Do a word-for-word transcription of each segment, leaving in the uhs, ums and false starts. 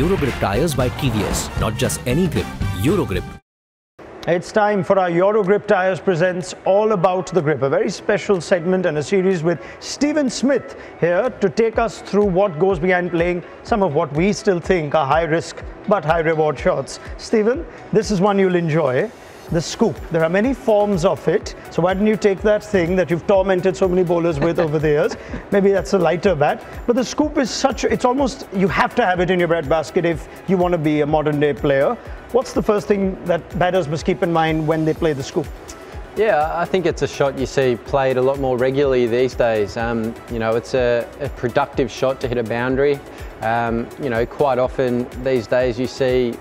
Eurogrip Tyres by K V S. Not just any grip, Eurogrip. It's time for our Eurogrip Tyres presents All About the Grip, a very special segment and a series with Steven Smith here to take us through what goes behind playing some of what we still think are high risk but high reward shots. Steven, this is one you'll enjoy, the scoop. There are many forms of it, so why don't you take that thing that you've tormented so many bowlers with over the years. Maybe that's a lighter bat, but the scoop is such, it's almost, you have to have it in your breadbasket if you want to be a modern day player. What's the first thing that batters must keep in mind when they play the scoop? Yeah, I think it's a shot you see played a lot more regularly these days. Um, you know, it's a, a productive shot to hit a boundary. Um, you know, quite often these days you see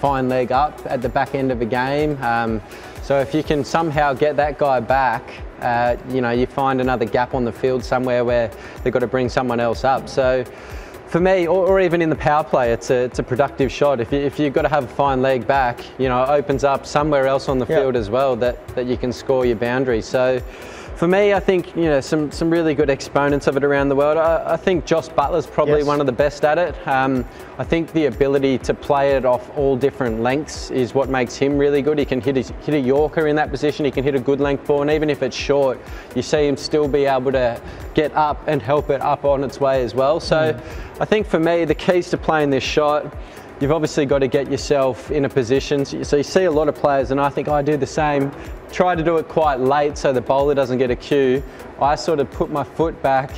fine leg up at the back end of a game. Um, so if you can somehow get that guy back, uh, you know, you find another gap on the field somewhere where they've got to bring someone else up. So, for me, or, or even in the power play, it's a, it's a productive shot. If, you, if you've got to have a fine leg back, you know, it opens up somewhere else on the yeah. field as well that, that you can score your boundary. So for me, I think, you know, some, some really good exponents of it around the world. I, I think Joss Butler's probably yes. one of the best at it. Um, I think the ability to play it off all different lengths is what makes him really good. He can hit, his, hit a Yorker in that position, he can hit a good length ball, and even if it's short, you see him still be able to get up and help it up on its way as well. So. Mm. I think for me, the keys to playing this shot, you've obviously got to get yourself in a position. So you see a lot of players, and I think I do the same, try to do it quite late so the bowler doesn't get a cue. I sort of put my foot back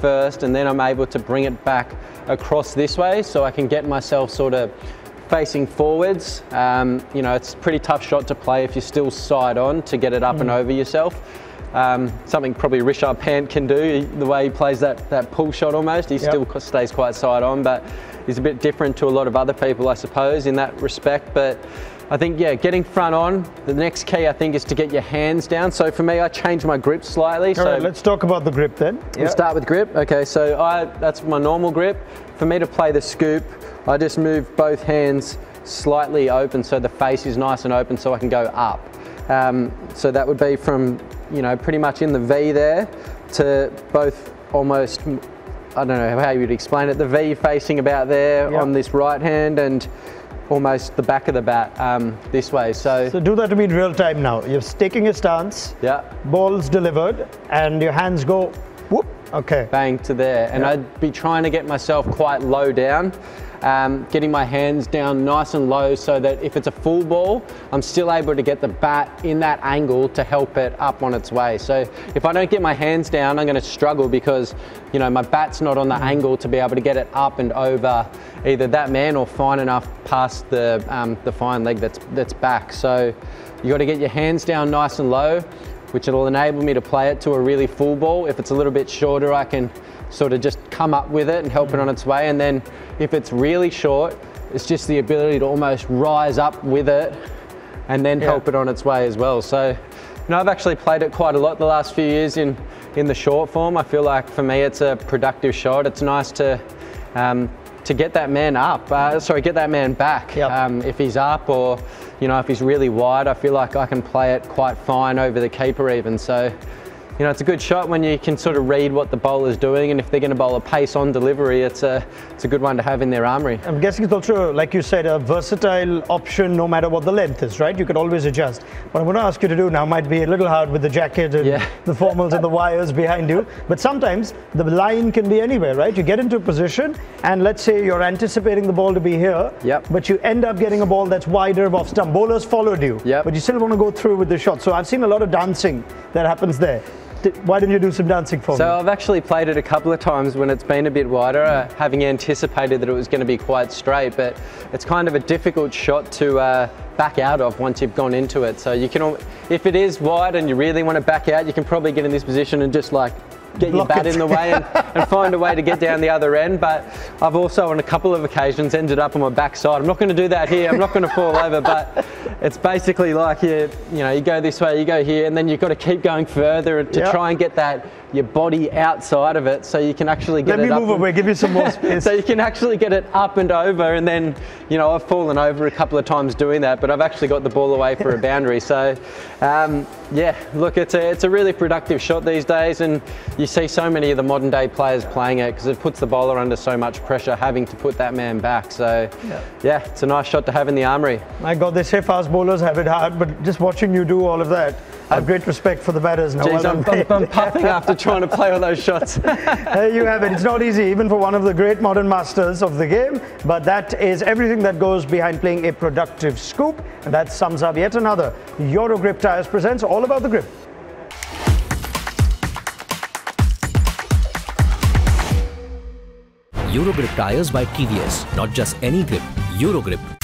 first, and then I'm able to bring it back across this way so I can get myself sort of facing forwards. Um, you know, it's a pretty tough shot to play if you're still side on to get it up mm. and over yourself. Um, something probably Rishabh Pant can do, the way he plays that, that pull shot almost. He yep. still stays quite side on, but he's a bit different to a lot of other people, I suppose, in that respect. But I think, yeah, getting front on, the next key, I think, is to get your hands down. So for me, I change my grip slightly. All so right, let's talk about the grip then. Yep. We'll start with grip. Okay, so I, that's my normal grip. For me to play the scoop, I just move both hands slightly open so the face is nice and open so I can go up. Um, so that would be from, you know, pretty much in the V there to both almost, I don't know how you'd explain it, the V facing about there yep. on this right hand and almost the back of the bat um, this way. So so do that to me in real time now. You're taking a stance, yeah. ball's delivered and your hands go whoop, okay. bang to there. And yep. I'd be trying to get myself quite low down. Um, getting my hands down nice and low so that if it's a full ball, I'm still able to get the bat in that angle to help it up on its way. So if I don't get my hands down, I'm going to struggle because, you know, my bat's not on the angle to be able to get it up and over either that man or fine enough past the, um, the fine leg that's, that's back. So you got to get your hands down nice and low, which will enable me to play it to a really full ball. If it's a little bit shorter, I can sort of just come up with it and help it on its way. And then if it's really short, it's just the ability to almost rise up with it and then yeah. help it on its way as well. So, you know, I've actually played it quite a lot the last few years in, in the short form. I feel like for me, it's a productive shot. It's nice to, um, to get that man up, uh, sorry, get that man back. Yep. Um, if he's up or, you know, if he's really wide, I feel like I can play it quite fine over the keeper even. So, you know, it's a good shot when you can sort of read what the bowler's doing, and if they're going to bowl a pace on delivery, it's a, it's a good one to have in their armoury. I'm guessing it's also, like you said, a versatile option no matter what the length is, right? You could always adjust. What I'm going to ask you to do now might be a little hard with the jacket and yeah. the formals and the wires behind you, but sometimes the line can be anywhere, right? You get into a position and let's say you're anticipating the ball to be here, yep. but you end up getting a ball that's wider of off stump. Bowlers followed you, yep. but you still want to go through with the shot. So I've seen a lot of dancing that happens there. Why didn't you do some dancing for me? So I've actually played it a couple of times when it's been a bit wider, uh, having anticipated that it was going to be quite straight, but it's kind of a difficult shot to uh, back out of once you've gone into it. So you can, if it is wide and you really want to back out, you can probably get in this position and just like get Block your bat it. in the way and, and find a way to get down the other end. But I've also on a couple of occasions ended up on my backside. I'm not going to do that here. I'm not going to fall over, but it's basically like you, you know, you go this way, you go here, and then you've got to keep going further to yep. try and get that your body outside of it so you can actually get Let it up. Let me move away, give you some more space. So you can actually get it up and over, and then, you know, I've fallen over a couple of times doing that, but I've actually got the ball away for a boundary. So um, yeah, look, it's a, it's a really productive shot these days, and you see so many of the modern day players playing it because it puts the bowler under so much pressure having to put that man back. So yeah, yeah it's a nice shot to have in the armoury. My God, they say fast bowlers have it hard, but just watching you do all of that, I have great respect for the batters now. Geez, I'm, I'm, I'm puffing after trying to play all those shots. There you have it. It's not easy, even for one of the great modern masters of the game. But that is everything that goes behind playing a productive scoop. And that sums up yet another Eurogrip Tyres presents All About the Grip. Eurogrip Tyres by K V S. Not just any grip, Eurogrip.